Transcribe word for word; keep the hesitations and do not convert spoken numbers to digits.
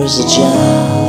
doors ajar.